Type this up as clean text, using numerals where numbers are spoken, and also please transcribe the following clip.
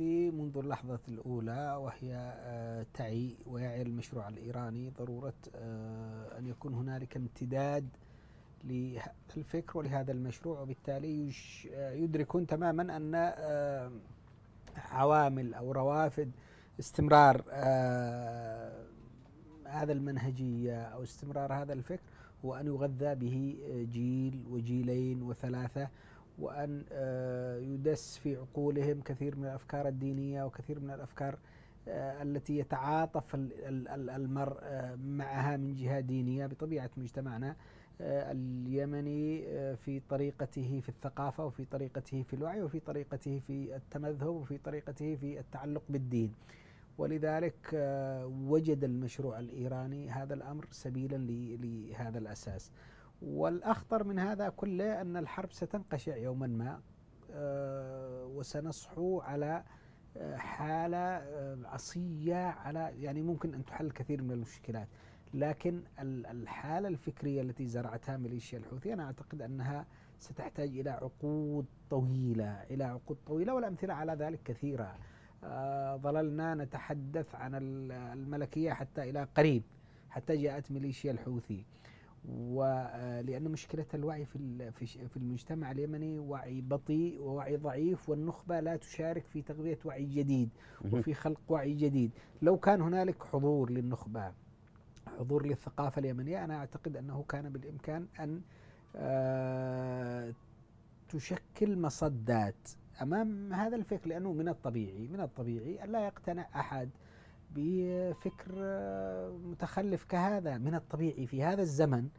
منذ اللحظة الأولى، وهي تعي ويعي المشروع الإيراني ضرورة أن يكون هنالك امتداد لهذا الفكر ولهذا المشروع، وبالتالي يدركون تماما أن عوامل أو روافد استمرار هذا المنهجية أو استمرار هذا الفكر هو أن يغذى به جيل وجيلين وثلاثة، وأن يدس في عقولهم كثير من الأفكار الدينية وكثير من الأفكار التي يتعاطف المرء معها من جهة دينية. بطبيعة مجتمعنا اليمني في طريقته في الثقافة وفي طريقته في الوعي وفي طريقته في التمذهب وفي طريقته في التعلق بالدين، ولذلك وجد المشروع الإيراني هذا الأمر سبيلا لهذا الأساس. والأخطر من هذا كله أن الحرب ستنقشع يوما ما، وسنصحو على حالة عصية، على يعني ممكن أن تحل كثير من المشكلات، لكن الحالة الفكرية التي زرعتها ميليشيا الحوثي أنا أعتقد أنها ستحتاج إلى عقود طويلة، إلى عقود طويلة، والأمثلة على ذلك كثيرة. ظللنا نتحدث عن الملكية حتى إلى قريب، حتى جاءت ميليشيا الحوثي، ولأن مشكلة الوعي في المجتمع اليمني وعي بطيء ووعي ضعيف، والنخبة لا تشارك في تغذية وعي جديد وفي خلق وعي جديد. لو كان هنالك حضور للنخبة، حضور للثقافة اليمنية، أنا أعتقد أنه كان بالإمكان أن تشكل مصدات أمام هذا الفكر، لأنه من الطبيعي ألا يقتنع أحد بفكر متخلف كهذا. من الطبيعي في هذا الزمن